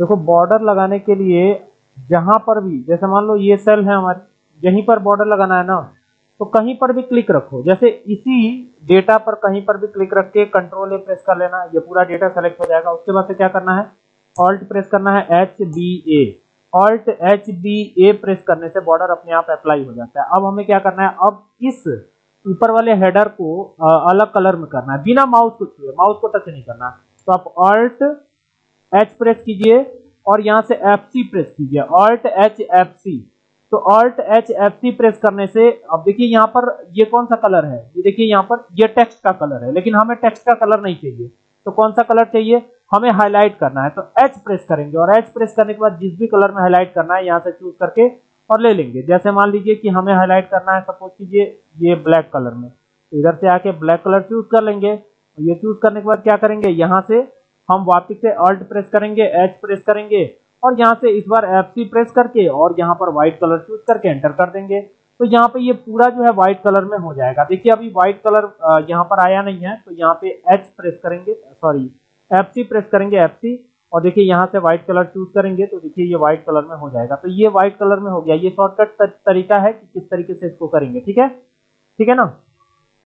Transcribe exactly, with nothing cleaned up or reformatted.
देखो बॉर्डर लगाने के लिए जहां पर भी, जैसे मान लो ये सेल है हमारे, यहीं पर बॉर्डर लगाना है ना, तो कहीं पर भी क्लिक रखो, जैसे इसी डेटा पर कहीं पर भी क्लिक रख के कंट्रोल ए प्रेस कर लेना, ये पूरा डेटा सेलेक्ट हो जाएगा। उसके बाद से क्या करना है, ऑल्ट प्रेस करना है, H B A, alt H B A press करने से बॉर्डर अपने आप अप्लाई हो जाता है। अब हमें क्या करना है, अब इस ऊपर वाले हेडर को अलग कलर में करना है, बिना माउस को छुए, माउस को टच नहीं करना। तो आप ऑल्ट एच प्रेस कीजिए और यहाँ से एफ सी प्रेस कीजिए, ऑल्ट एच एफ सी। तो alt H F C press करने से अब देखिए यहाँ पर ये कौन सा कलर है, ये देखिए यहाँ पर ये टेक्स्ट का कलर है, लेकिन हमें टेक्स्ट का कलर नहीं चाहिए, तो कौन सा कलर चाहिए, हमें हाईलाइट करना है। तो एच प्रेस करेंगे और एच प्रेस करने के बाद जिस भी कलर में हाईलाइट करना है यहाँ से चूज करके और ले लेंगे। जैसे मान लीजिए कि हमें हाईलाइट करना है, सपोज कीजिए ये ब्लैक कलर में, इधर से आके ब्लैक कलर चूज कर लेंगे। ये चूज करने के बाद क्या करेंगे, यहाँ से हम वापस से ऑल्ट प्रेस करेंगे, एच प्रेस करेंगे और यहाँ से इस बार एफ सी प्रेस करके और यहाँ पर व्हाइट कलर चूज करके एंटर कर देंगे। तो यहाँ पे ये पूरा जो है व्हाइट कलर में हो जाएगा। देखिए अभी व्हाइट कलर यहाँ पर आया नहीं है, तो यहाँ पे एच प्रेस करेंगे, सॉरी एफ सी प्रेस करेंगे, एफ सी, और देखिए यहाँ से व्हाइट कलर चूज करेंगे तो देखिए ये व्हाइट कलर में हो जाएगा। तो ये व्हाइट कलर में हो गया। ये शॉर्टकट तरीका है कि किस तरीके से इसको करेंगे। ठीक है, ठीक है ना।